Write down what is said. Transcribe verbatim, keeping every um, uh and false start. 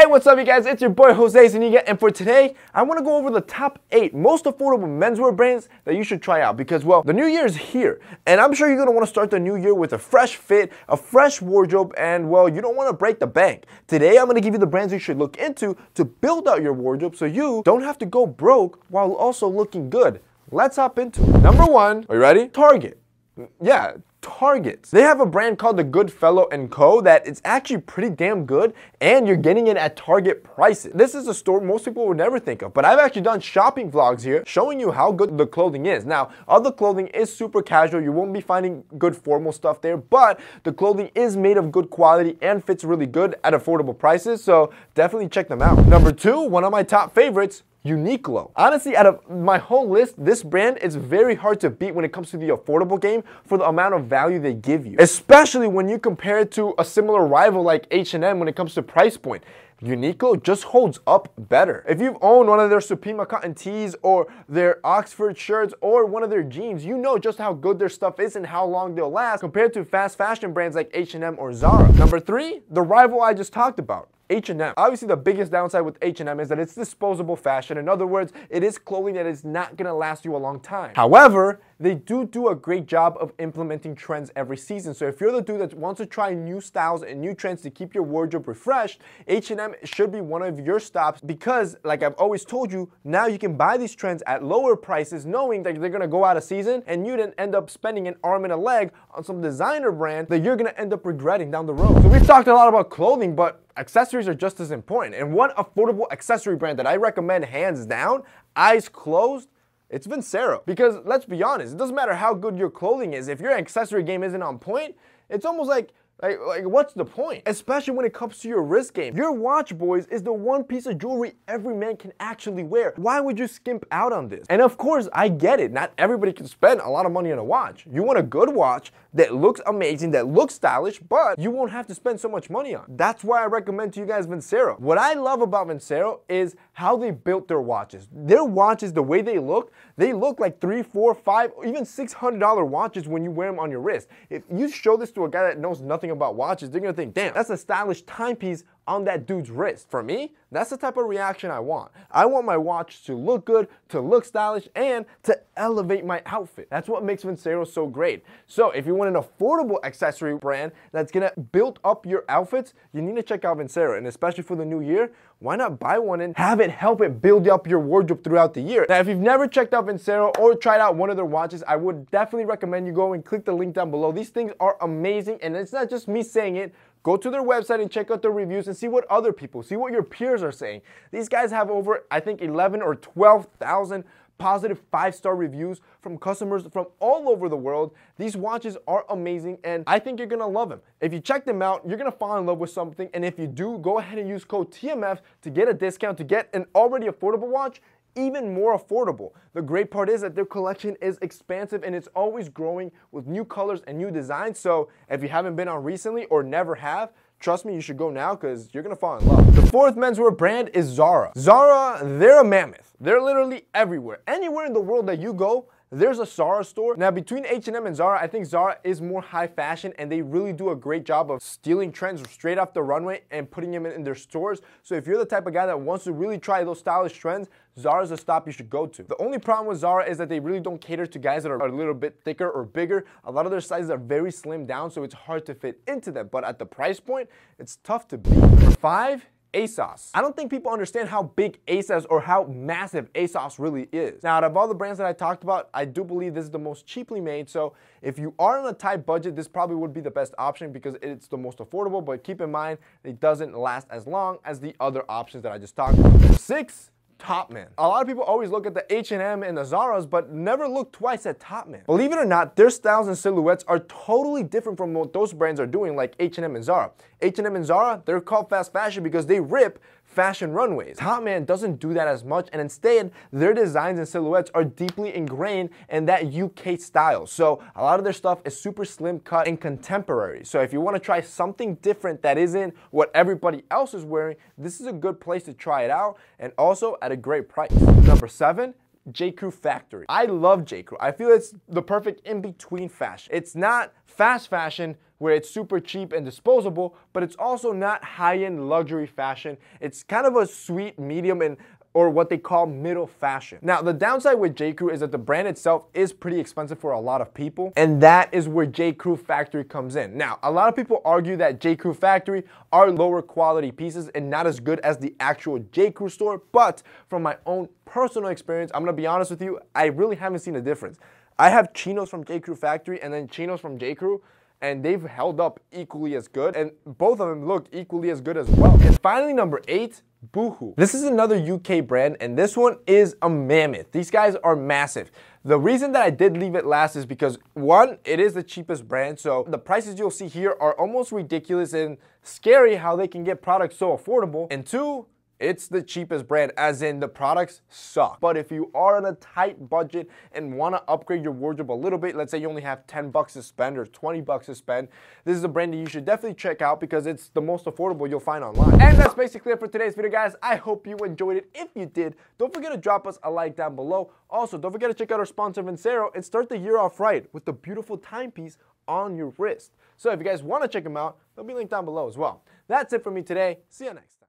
Hey, what's up you guys, it's your boy Jose Zuniga, and for today I want to go over the top eight most affordable menswear brands that you should try out because, well, the new year is here and I'm sure you're going to want to start the new year with a fresh fit, a fresh wardrobe, and, well, you don't want to break the bank. Today I'm going to give you the brands you should look into to build out your wardrobe so you don't have to go broke while also looking good. Let's hop into it. Number one, are you ready? Target. Yeah, Target. They have a brand called the Goodfellow and Co. that it's actually pretty damn good, and you're getting it at Target prices. This is a store most people would never think of, but I've actually done shopping vlogs here showing you how good the clothing is. Now, all the clothing is super casual. You won't be finding good formal stuff there, but the clothing is made of good quality and fits really good at affordable prices, so definitely check them out. Number two, one of my top favorites, Uniqlo. Honestly, out of my whole list, this brand is very hard to beat when it comes to the affordable game for the amount of value they give you, especially when you compare it to a similar rival like H and M when it comes to price point. Uniqlo just holds up better. If you've owned one of their Supima cotton tees or their Oxford shirts or one of their jeans, you know just how good their stuff is and how long they'll last compared to fast fashion brands like H and M or Zara. Number three, the rival I just talked about, H and M. Obviously, the biggest downside with H and M is that it's disposable fashion. In other words, it is clothing that is not gonna last you a long time. However, they do do a great job of implementing trends every season. So if you're the dude that wants to try new styles and new trends to keep your wardrobe refreshed, H and M should be one of your stops because, like I've always told you, now you can buy these trends at lower prices knowing that they're gonna go out of season and you didn't end up spending an arm and a leg on some designer brand that you're gonna end up regretting down the road. So we've talked a lot about clothing, but accessories are just as important. And one affordable accessory brand that I recommend hands down, eyes closed, it's Vincero. Because let's be honest, it doesn't matter how good your clothing is, if your accessory game isn't on point, it's almost like Like, like, what's the point? Especially when it comes to your wrist game. Your watch, boys, is the one piece of jewelry every man can actually wear. Why would you skimp out on this? And of course, I get it. Not everybody can spend a lot of money on a watch. You want a good watch that looks amazing, that looks stylish, but you won't have to spend so much money on. That's why I recommend to you guys Vincero. What I love about Vincero is how they built their watches. Their watches, the way they look, they look like three, four, five, even six hundred dollar watches when you wear them on your wrist. If you show this to a guy that knows nothing about watches, they're gonna think, damn, that's a stylish timepiece on that dude's wrist. For me, that's the type of reaction I want. I want my watch to look good, to look stylish, and to elevate my outfit. That's what makes Vincero so great. So if you want an affordable accessory brand that's gonna build up your outfits, you need to check out Vincero, and especially for the new year, why not buy one and have it help it build up your wardrobe throughout the year? Now, if you've never checked out Vincero or tried out one of their watches, I would definitely recommend you go and click the link down below. These things are amazing, and it's not just me saying it. Go to their website and check out their reviews and see what other people, see what your peers are saying. These guys have over, I think, eleven or twelve thousand positive five-star reviews from customers from all over the world. These watches are amazing, and I think you're gonna love them. If you check them out, you're gonna fall in love with something, and if you do, go ahead and use code T M F to get a discount to get an already affordable watch even more affordable. The great part is that their collection is expansive and it's always growing with new colors and new designs. So if you haven't been on recently or never have, trust me, you should go now because you're gonna fall in love. The fourth menswear brand is Zara. Zara, they're a mammoth. They're literally everywhere. Anywhere in the world that you go, there's a Zara store. Now, between H and M and Zara, I think Zara is more high fashion, and they really do a great job of stealing trends straight off the runway and putting them in their stores. So if you're the type of guy that wants to really try those stylish trends, Zara's a stop you should go to. The only problem with Zara is that they really don't cater to guys that are a little bit thicker or bigger. A lot of their sizes are very slimmed down, so it's hard to fit into them. But at the price point, it's tough to beat. Number five, ASOS. I don't think people understand how big ASOS or how massive ASOS really is. Now, out of all the brands that I talked about, I do believe this is the most cheaply made, so if you are on a tight budget, this probably would be the best option because it's the most affordable, but keep in mind, it doesn't last as long as the other options that I just talked about. Six, Topman. A lot of people always look at the H and M and the Zara's, but never look twice at Topman. Believe it or not, their styles and silhouettes are totally different from what those brands are doing, like H and M and Zara. H and M and Zara, they're called fast fashion because they rip fashion runways. Topman doesn't do that as much, and instead, their designs and silhouettes are deeply ingrained in that U K style. So a lot of their stuff is super slim cut and contemporary. So if you want to try something different that isn't what everybody else is wearing, this is a good place to try it out, and also at a great price. Number seven, J Crew Factory. I love J Crew. I feel it's the perfect in-between fashion. It's not fast fashion, where it's super cheap and disposable, but it's also not high-end luxury fashion. It's kind of a sweet medium and or what they call middle fashion. Now, the downside with J.Crew is that the brand itself is pretty expensive for a lot of people, and that is where J.Crew Factory comes in. Now, a lot of people argue that J.Crew Factory are lower quality pieces and not as good as the actual J.Crew store, but from my own personal experience, I'm gonna be honest with you, I really haven't seen a difference. I have chinos from J.Crew Factory and then chinos from J.Crew, and they've held up equally as good, and both of them looked equally as good as well. And finally, number eight, Boohoo. This is another U K brand, and this one is a mammoth. These guys are massive. The reason that I did leave it last is because, one, it is the cheapest brand, so the prices you'll see here are almost ridiculous and scary how they can get products so affordable, and two, it's the cheapest brand, as in the products suck. But if you are on a tight budget and wanna upgrade your wardrobe a little bit, let's say you only have ten bucks to spend or twenty bucks to spend, this is a brand that you should definitely check out because it's the most affordable you'll find online. And that's basically it for today's video, guys. I hope you enjoyed it. If you did, don't forget to drop us a like down below. Also, don't forget to check out our sponsor, Vincero, and start the year off right with the beautiful timepiece on your wrist. So if you guys wanna check them out, they'll be linked down below as well. That's it for me today. See you next time.